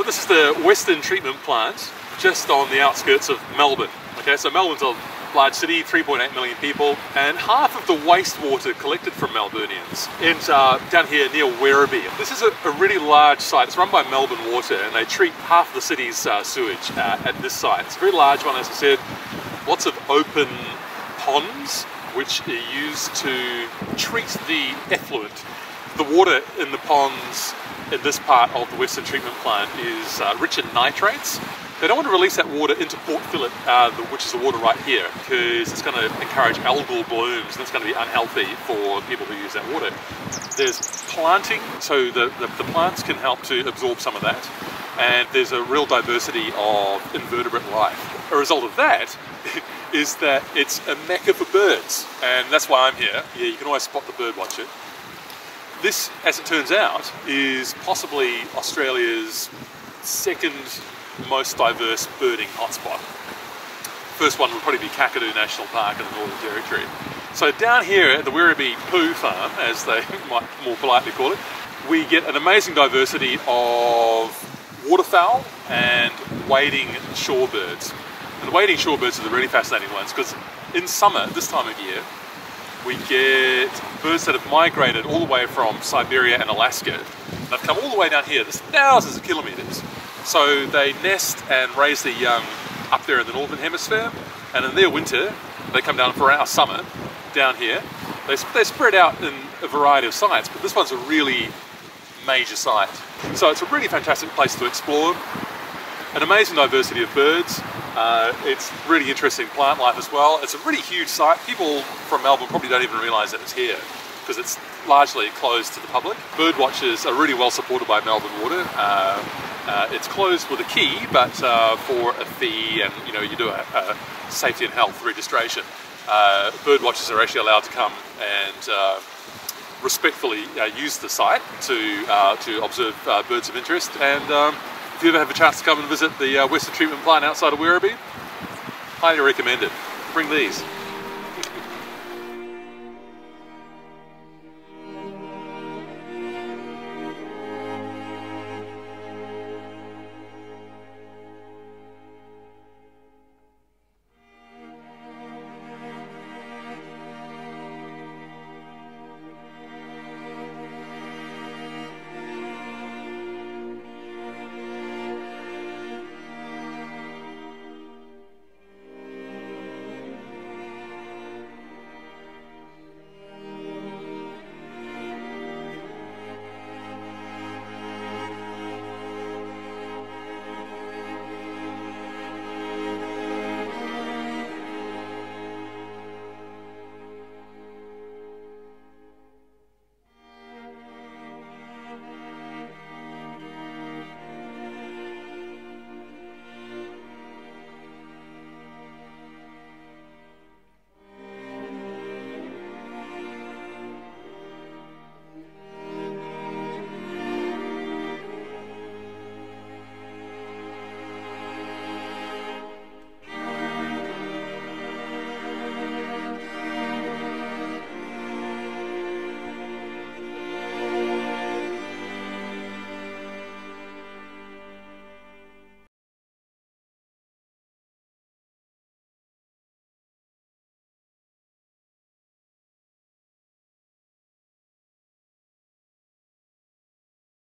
So this is the Western Treatment Plant, just on the outskirts of Melbourne. Okay, so Melbourne's a large city, 3.8 million people, and half of the wastewater collected from Melburnians ends down here near Werribee. This is a really large site. It's run by Melbourne Water, and they treat half of the city's sewage at this site. It's a very large one, as I said. Lots of open ponds, which are used to treat the effluent. The water in the ponds in this part of the Western Treatment Plant is rich in nitrates. They don't want to release that water into Port Phillip, which is the water right here, because it's going to encourage algal blooms and it's going to be unhealthy for people who use that water. There's planting, so the plants can help to absorb some of that. And there's a real diversity of invertebrate life. A result of that is that it's a mecca for birds. And that's why I'm here. Yeah, you can always spot the bird watcher. This, as it turns out, is possibly Australia's second most diverse birding hotspot. First one would probably be Kakadu National Park in the Northern Territory. So down here at the Werribee Poo Farm, as they might more politely call it, we get an amazing diversity of waterfowl and wading shorebirds. And the wading shorebirds are the really fascinating ones, because in summer, this time of year, we get birds that have migrated all the way from Siberia and Alaska. They've come all the way down here, there's thousands of kilometers. So they nest and raise their young up there in the Northern Hemisphere, and in their winter, they come down for our summer down here. They spread out in a variety of sites, but this one's a really major site. So it's a really fantastic place to explore. An amazing diversity of birds. It's really interesting plant life as well. It's a really huge site. People from Melbourne probably don't even realise that it's here, because it's largely closed to the public. Bird watchers are really well supported by Melbourne Water. It's closed with a key, but for a fee, and you know, you do a safety and health registration. Bird watchers are actually allowed to come and respectfully use the site to observe birds of interest. And if you ever have a chance to come and visit the Western Treatment Plant outside of Werribee, highly recommend it. Bring these.